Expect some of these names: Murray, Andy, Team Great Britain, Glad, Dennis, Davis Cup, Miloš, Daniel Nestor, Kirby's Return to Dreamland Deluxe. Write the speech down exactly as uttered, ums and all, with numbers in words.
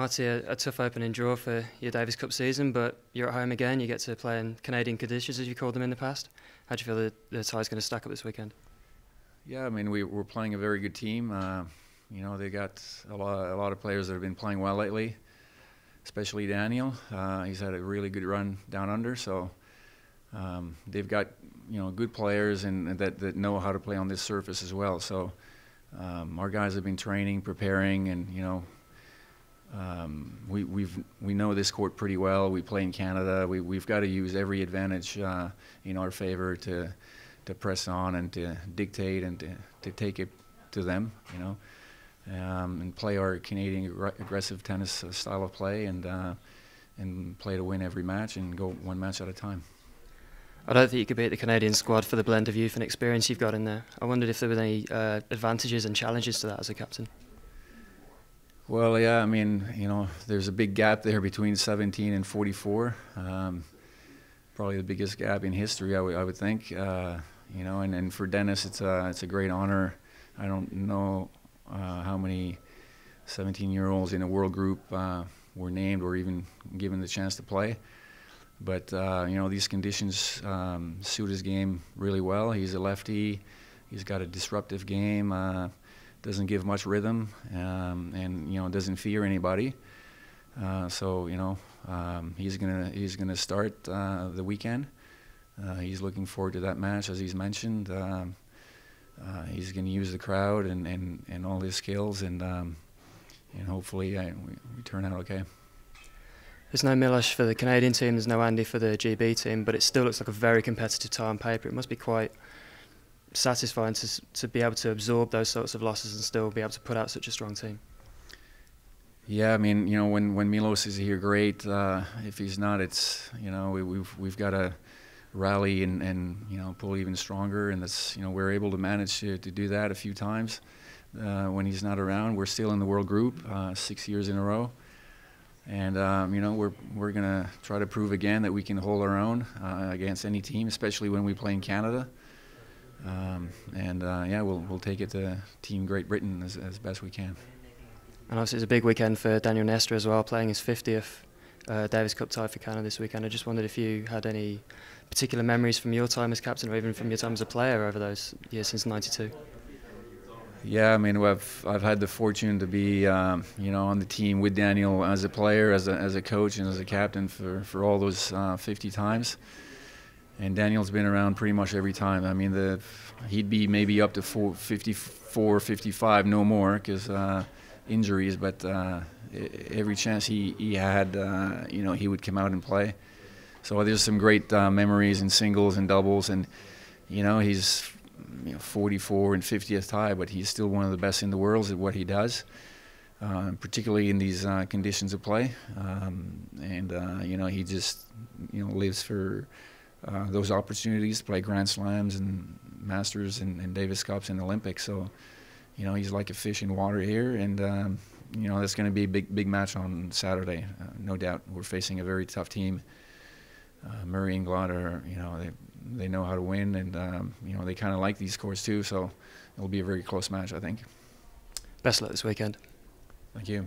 might see a, a tough opening draw for your Davis Cup season, but you're at home again. You get to play in Canadian conditions, as you called them in the past. How do you feel the, the tie's going to stack up this weekend? Yeah, I mean, we, we're playing a very good team. Uh, you know, they got a lot, a lot of players that have been playing well lately, especially Daniel. Uh, he's had a really good run down under, so um, they've got, you know, good players and, and that, that know how to play on this surface as well. So um, our guys have been training, preparing, and, you know, um, we, we've, we know this court pretty well. We play in Canada. We, we've got to use every advantage uh, in our favor to, to press on and to dictate and to, to take it to them, you know, um, and play our Canadian aggressive tennis style of play and, uh, and play to win every match and go one match at a time. I don't think you could beat the Canadian squad for the blend of youth and experience you've got in there. I wondered if there were any uh, advantages and challenges to that as a captain. Well, yeah, I mean, you know, there's a big gap there between seventeen and forty-four. Um, probably the biggest gap in history, I, I would think. Uh, you know, and, and for Dennis, it's a, it's a great honor. I don't know uh, how many seventeen-year-olds in a world group uh, were named or even given the chance to play. But, uh, you know, these conditions um, suit his game really well. He's a lefty. He's got a disruptive game, uh, doesn't give much rhythm, um, and, you know, doesn't fear anybody. Uh, so, you know, um, he's gonna, he's gonna start uh, the weekend. Uh, he's looking forward to that match, as he's mentioned. Um, uh, he's gonna use the crowd and, and, and all his skills, and, um, and hopefully uh, we, we turn out okay. There's no Miloš for the Canadian team, there's no Andy for the G B team, but it still looks like a very competitive tie on paper. It must be quite satisfying to, to be able to absorb those sorts of losses and still be able to put out such a strong team. Yeah, I mean, you know, when, when Miloš is here, great. Uh, if he's not, it's, you know, we, we've, we've got to rally and, and, you know, pull even stronger. And that's, you know, we're able to manage to, to do that a few times uh, when he's not around. We're still in the world group, uh, six years in a row. And, um, you know, we're, we're going to try to prove again that we can hold our own uh, against any team, especially when we play in Canada. Um, and, uh, yeah, we'll, we'll take it to Team Great Britain as, as best we can. And obviously it's a big weekend for Daniel Nestor as well, playing his fiftieth uh, Davis Cup tie for Canada this weekend. I just wondered if you had any particular memories from your time as captain or even from your time as a player over those years since ninety-two. Yeah, I mean, I've I've had the fortune to be, um, you know, on the team with Daniel as a player, as a as a coach, and as a captain for for all those uh, fifty times. And Daniel's been around pretty much every time. I mean, the he'd be maybe up to four, fifty-four, fifty-five, no more, because uh, injuries. But uh, every chance he he had, uh, you know, he would come out and play. So there's some great uh, memories in singles and doubles, and you know, he's, you know, forty-four and fiftieth tie, but he's still one of the best in the world at what he does, uh, particularly in these uh, conditions of play. Um, and uh, you know, he just, you know, lives for uh, those opportunities to play Grand Slams and Masters and, and Davis Cups and Olympics. So, you know, he's like a fish in water here, and um, you know, that's going to be a big, big match on Saturday, uh, no doubt. We're facing a very tough team. Uh, Murray and Glad are, you know, they. They know how to win, and um, you know, they kind of like these courts too, so it'll be a very close match, I think. Best of luck this weekend. Thank you.